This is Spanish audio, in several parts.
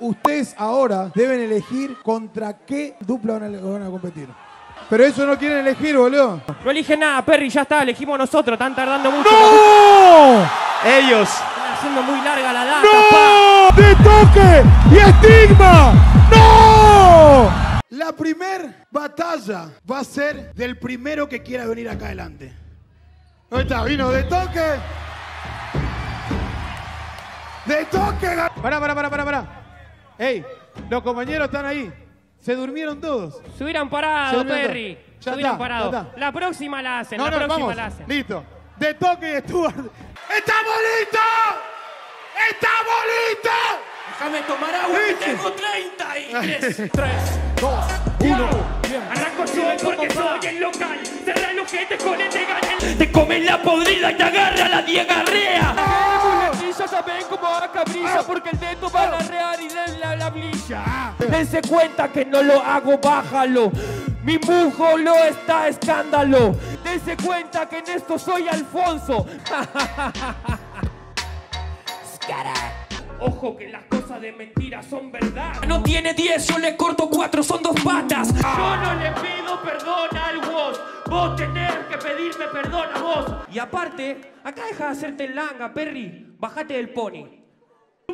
Ustedes ahora deben elegir contra qué dupla van a competir. Pero eso no quieren elegir, boludo. No eligen nada, Perry, ya está, elegimos nosotros, están tardando mucho. ¡No! Ellos. Están haciendo muy larga la data, ¡no! Pa. ¡DTOKE y Estigma! ¡No! La primer batalla va a ser del primero que quiera venir acá adelante. Ahí está, vino DTOKE. ¡DTOKE! Pará. Ey, los compañeros están ahí. Se durmieron todos. Se hubieran parado, Perry. Se hubieran parado. Ya está. La próxima la hacen. No, la próxima la hacen. Listo. DTOKE y Stuart. ¡Estamos listos! ¡Estamos listos! Déjame tomar agua. ¿Viste? Tengo 33. 3, 2, 1. Bien. Arranco soy porque soy el local. Cerra el ojete con este ganel. Te comen la podrida y te agarra la diarrea. Saben cómo va cabrilla porque el dedo va a larrear y denle la blilla. Dense cuenta que no lo hago, bájalo. Mi mujo lo está escándalo. Dense cuenta que en esto soy Alfonso. Ojo que las cosas de mentira son verdad. No tiene 10, yo le corto 4, son 2 patas. Yo no le pido perdón al vos. Vos tenés que pedirme perdón a vos. Y aparte, acá deja de hacerte el langa, Perry. Bájate del pony.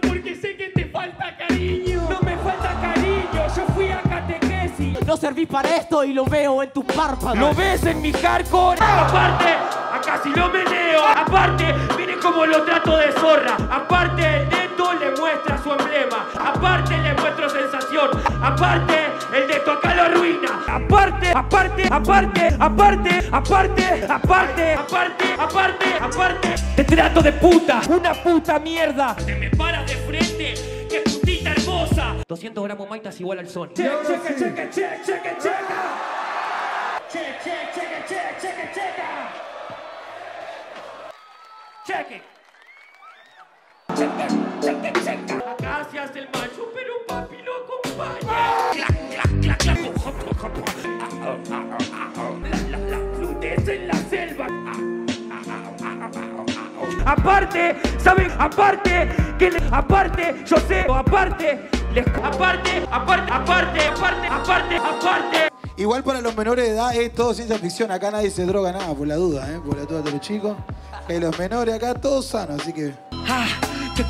Porque sé que te falta cariño. No me falta cariño, yo fui a catequesis. No serví para esto y lo veo en tus párpados. Lo ves en mi hardcore. Aparte, acá si lo meneo. Aparte, miren cómo lo trato de zorra. Aparte, le muestra su emblema, aparte le muestro sensación, aparte el de tocar lo arruina, aparte, te trato de puta, una puta mierda, te me paras de frente, que putita hermosa, 200 gramos maitas igual al Sony. Acá se hace el macho, pero papi lo acompaña. La flutez en la selva. Aparte, ¿saben? Aparte, yo sé. Aparte. Igual para los menores de edad es todo ciencia ficción. Acá nadie se droga nada, por la duda, por la duda de los chicos. Que los menores acá todos sanos, así que...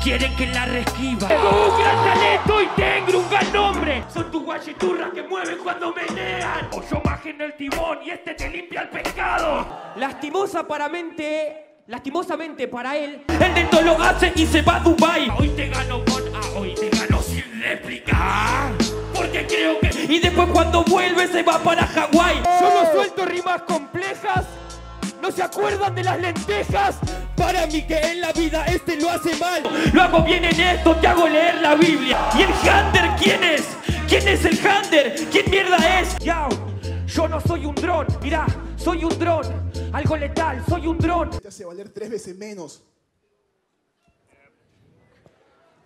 quieren que la resquiva. Tengo un gran talento y tengo un gran nombre. Son tus guachiturras que mueven cuando menean. O yo maje en el timón y este te limpia el pescado. Lastimosamente para él, el dentro lo hace y se va a Dubai. Hoy te gano sin réplica. Porque creo que... Y después cuando vuelve se va para Hawái. Yo no suelto rimas complejas. No se acuerdan de las lentejas. Para mí que en la vida este lo hace mal. Lo hago bien en esto, te hago leer la Biblia. ¿Y el Hunter quién es? ¿Quién es el Hunter? ¿Quién mierda es? Yao, yo no soy un dron. Mirá, soy un dron. Algo letal, soy un dron. Te hace valer 3 veces menos.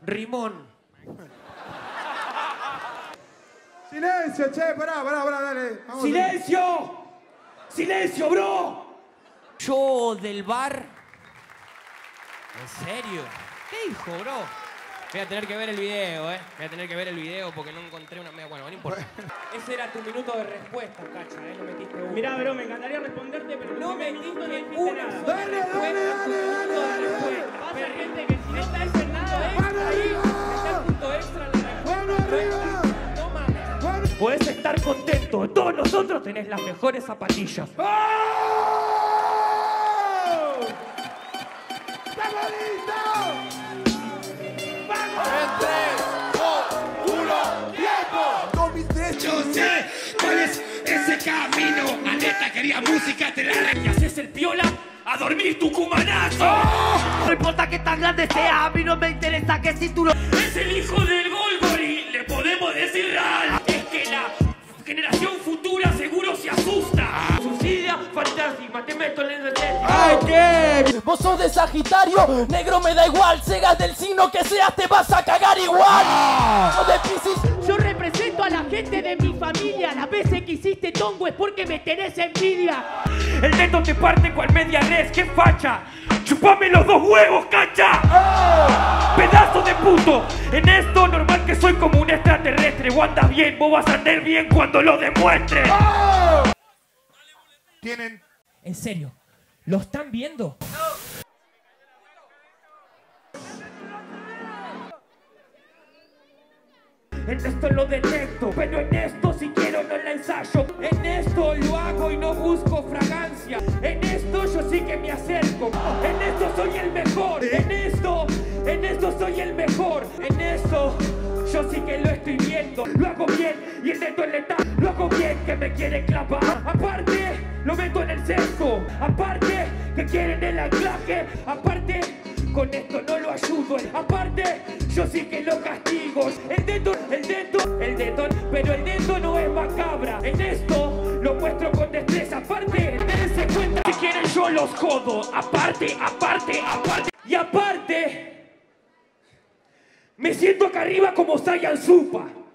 Rimón. Silencio, che, pará, dale. Vamos. Silencio. Silencio, bro. Yo del bar... ¿En serio? ¿Qué dijo, bro? Voy a tener que ver el video, Voy a tener que ver el video porque no encontré una... Bueno, no importa. Ese era tu minuto de respuesta, Cacha, No metiste una. Mirá, bro, me encantaría responderte, pero no me metiste una. Dale. Pasa gente que si no está ese nada extra ahí, está el punto extra en la respuesta. No mames. Podés estar contento. De todos nosotros tenés las mejores zapatillas. Camino, Aneta quería música, te la que haces el piola a dormir tu cumanazo. No importa que tan grande sea, a mí no me interesa que si tú lo... Es el hijo del Golgori, le podemos decir real. Es que la generación futura seguro se asusta. Suicida, fantasma, te meto en el... ¡Ay, qué! Vos sos de Sagitario, negro me da igual. Segas del signo que seas, te vas a cagar igual. Sos de Piscis. Yo represento a la gente de mi familia. Las veces que hiciste tongo es porque me tenés envidia. El neto te parte cual media res, qué facha. ¡Chupame los dos huevos, cancha! ¡Oh! ¡Pedazo de puto! En esto normal que soy como un extraterrestre. Vos andas bien, vos vas a andar bien cuando lo demuestres. ¡Oh! Tienen... En serio, ¿lo están viendo? En esto lo detecto, pero en esto si quiero no la ensayo. En esto lo hago y no busco fragancia. En esto yo sí que me acerco. En esto soy el mejor. En esto soy el mejor. En esto yo sí que lo estoy viendo. Lo hago bien y en esto le da. Lo hago bien que me quieren clavar. Aparte lo meto en el sesgo. Aparte que quieren el anclaje. Aparte con esto no lo ayudo. Aparte yo sí que lo castigo. El dedo, pero el dedo no es macabra. En esto lo muestro con destreza. Aparte, dense cuenta, si quieren yo los jodo. Aparte. Y aparte, me siento acá arriba como Saiyan Supa.